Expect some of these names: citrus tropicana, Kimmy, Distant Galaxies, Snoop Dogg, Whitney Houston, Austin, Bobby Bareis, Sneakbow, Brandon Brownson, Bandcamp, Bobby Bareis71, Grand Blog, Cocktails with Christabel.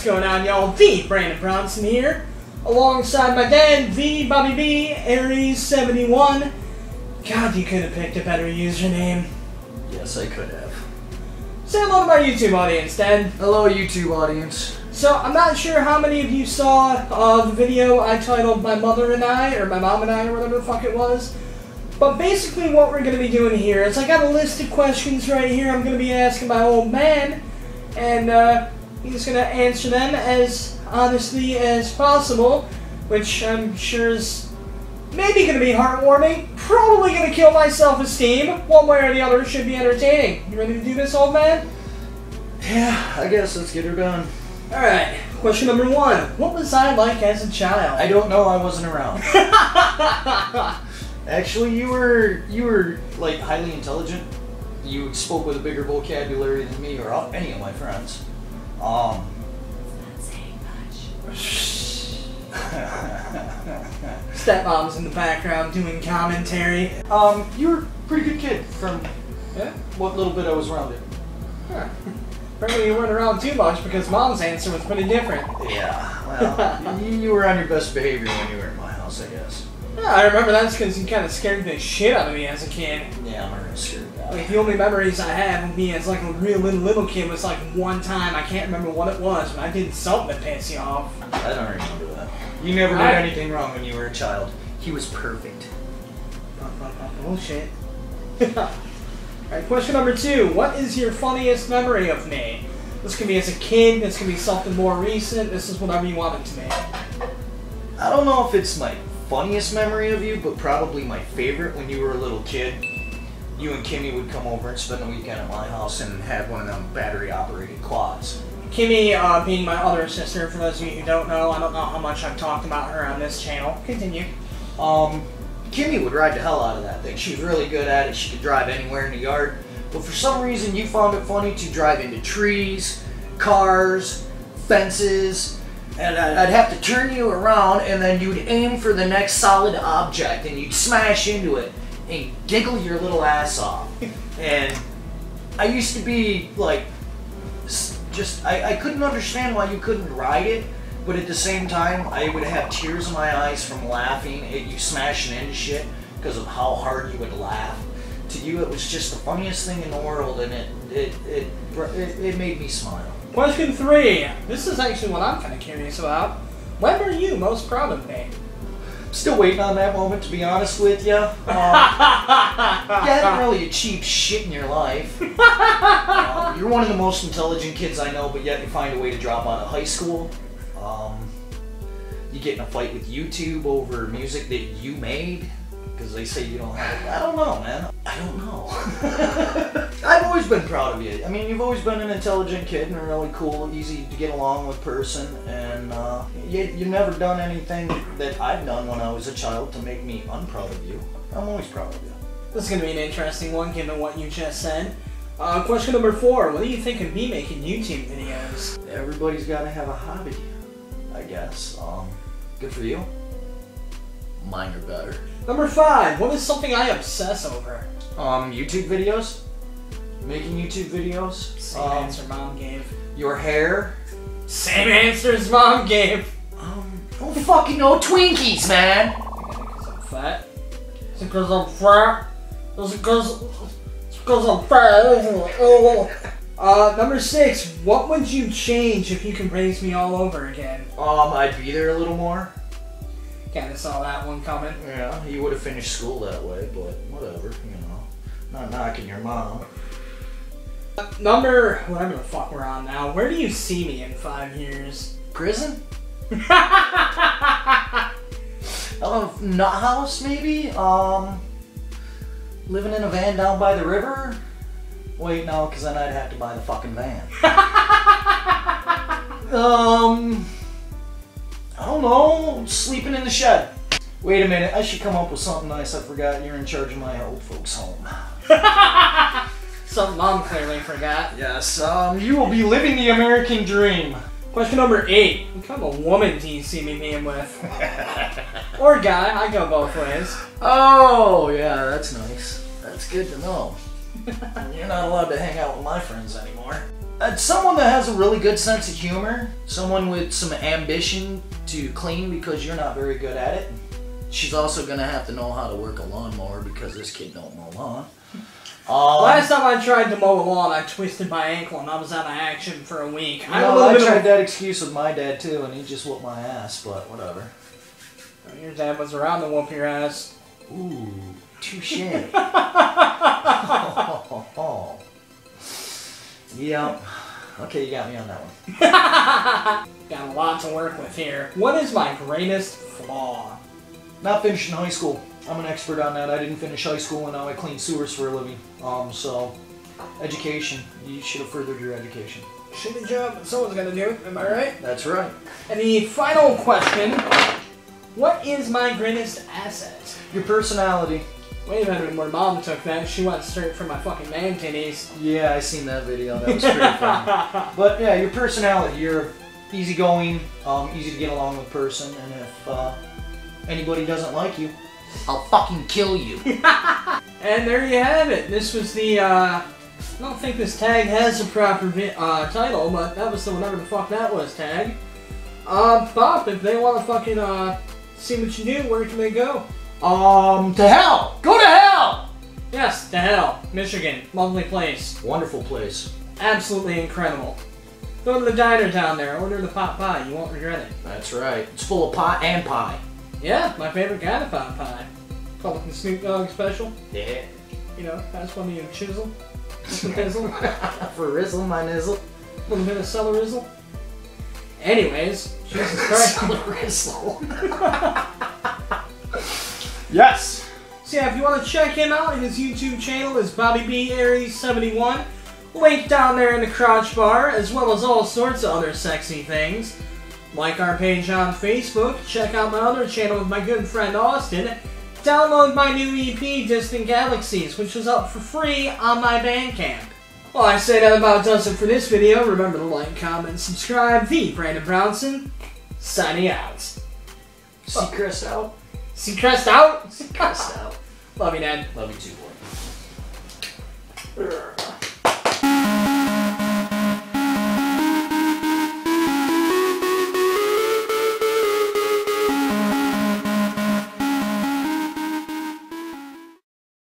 What's going on, y'all? The Brandon Brownson here, alongside my dad, the Bobby Bareis71. God, you could have picked a better username. Yes, I could have. Say hello to my YouTube audience, Dad. Hello, YouTube audience. So, I'm not sure how many of you saw the video I titled My Mother and I, or My Mom and I, or whatever the fuck it was. But basically what we're going to be doing here is I got a list of questions right here I'm going to be asking my old man, and he's going to answer them as honestly as possible, which I'm sure is maybe going to be heartwarming, probably going to kill my self-esteem. One way or the other, it should be entertaining. You ready to do this, old man? Yeah, I guess. Let's get her done. Alright, question number one. What was I like as a child? I don't know. I wasn't around. Actually, you were like highly intelligent. You spoke with a bigger vocabulary than me or any of my friends. Not saying much. Stepmom's in the background doing commentary. You were a pretty good kid from what little bit I was around it. Huh. Apparently you weren't around too much because Mom's answer was pretty different. Yeah, well, you were on your best behavior when you were in my house, I guess. Yeah, I remember that's because you kind of scared the shit out of me as a kid. Yeah, I'm really scared of that. Like, the only memories I have of me as like a real little kid was like one time, I can't remember what it was, but I did something to piss you off. I don't remember that. You never did anything wrong when you were a child. He was perfect. Bullshit. Alright, question number two. What is your funniest memory of me? This could be as a kid, this could be something more recent, this is whatever you want it to be. I don't know if it's my funniest memory of you, but probably my favorite. When you were a little kid, you and Kimmy would come over and spend the weekend at my house and have one of them battery-operated quads. Kimmy being my other sister, for those of you who don't know, I don't know how much I've talked about her on this channel. Continue. Kimmy would ride the hell out of that thing. She was really good at it. She could drive anywhere in the yard. But for some reason, you found it funny to drive into trees, cars, fences. And I'd have to turn you around, and then you'd aim for the next solid object, and you'd smash into it and giggle your little ass off. And I used to be like, just, I couldn't understand why you couldn't ride it, but at the same time, I would have tears in my eyes from laughing at you smashing into shit because of how hard you would laugh. To you, it was just the funniest thing in the world, and it made me smile. Question three. This is actually what I'm kind of curious about. When were you most proud of me? Still waiting on that moment, to be honest with you. You haven't really achieved shit in your life. You're one of the most intelligent kids I know, but yet you find a way to drop out of high school. You get in a fight with YouTube over music that you made, because they say you don't have it. I don't know, man. I don't know. I've always been proud of you. I mean, you've always been an intelligent kid and a really cool, easy to get along with person, and you've never done anything that I've done when I was a child to make me unproud of you. I'm always proud of you. This is going to be an interesting one given what you just said. Question number four. What do you think of me making YouTube videos? Everybody's got to have a hobby, I guess. Good for you. Mine are better. Number five, what is something I obsess over? YouTube videos. Making YouTube videos. Same answer Mom gave. Your hair. Same answer as Mom gave. Don't fucking know Twinkies, man. Because I'm fat. It's because I'm fat. It's because I'm fat. Number six, what would you change if you could raise me all over again? I'd be there a little more. Kinda saw that one coming. Yeah, you would have finished school that way, but whatever, you know. Not knocking your mom. Number whatever the fuck we're on now, where do you see me in 5 years? Prison? I don't know, nut house maybe? Living in a van down by the river? Wait, no, because then I'd have to buy the fucking van. I don't know, sleeping in the shed. Wait a minute, I should come up with something nice. I forgot you're in charge of my old folks' home. Something Mom clearly forgot. Yes, you will be living the American dream. Question number eight. What kind of a woman do you see me being with? Or guy, I go both ways. Oh, yeah, that's nice. That's good to know. You're not allowed to hang out with my friends anymore. Someone that has a really good sense of humor, someone with some ambition to clean because you're not very good at it. She's also gonna have to know how to work a lawnmower because this kid don't mow lawn. Last time I tried to mow a lawn, I twisted my ankle and I was out of action for a week. I tried that excuse with my dad too, and he just whooped my ass, but whatever. Your dad was around to whoop your ass. Ooh, touche. Oh. Yeah. Okay, you got me on that one. Got a lot to work with here. What is my greatest flaw? Not finishing high school. I'm an expert on that. I didn't finish high school and now I clean sewers for a living. So, education. You should have furthered your education. Should be a job that someone's gonna do. Am I right? That's right. And the final question. What is my greatest asset? Your personality. Wait a minute, where Mom took that, she went straight for my fucking man titties. Yeah, I seen that video. That was pretty fun. But yeah, your personality. You're an easygoing, easy to get along with person, and if anybody doesn't like you, I'll fucking kill you. And there you have it. This was the, I don't think this tag has a proper title, but that was the whatever the fuck that was tag. Bob, if they want to fucking, see what you do, where can they go? To hell! Go to hell! Yes, to hell. Michigan. Lovely place. Wonderful place. Absolutely incredible. Go to the diner down there. Order the pot pie. You won't regret it. That's right. It's full of pot and pie. Yeah, my favorite kind of pot pie. Called it the Snoop Dogg special. Yeah. You know, that's one of your chisel. For rizzle, my nizzle. A little bit of celery-rizzle. Anyways, Jesus Christ. Yes! So yeah, if you want to check him out, his YouTube channel is Bobby Bareis71. Link down there in the crotch bar, as well as all sorts of other sexy things. Like our page on Facebook, check out my other channel with my good friend Austin. Download my new EP, Distant Galaxies, which was up for free on my Bandcamp. Well, I say that about does it for this video. Remember to like, comment, subscribe. The Brandon Brownson, signing out. See Chris out. See Chris out? See Chris out. Love you, Dad. Love you too, boy.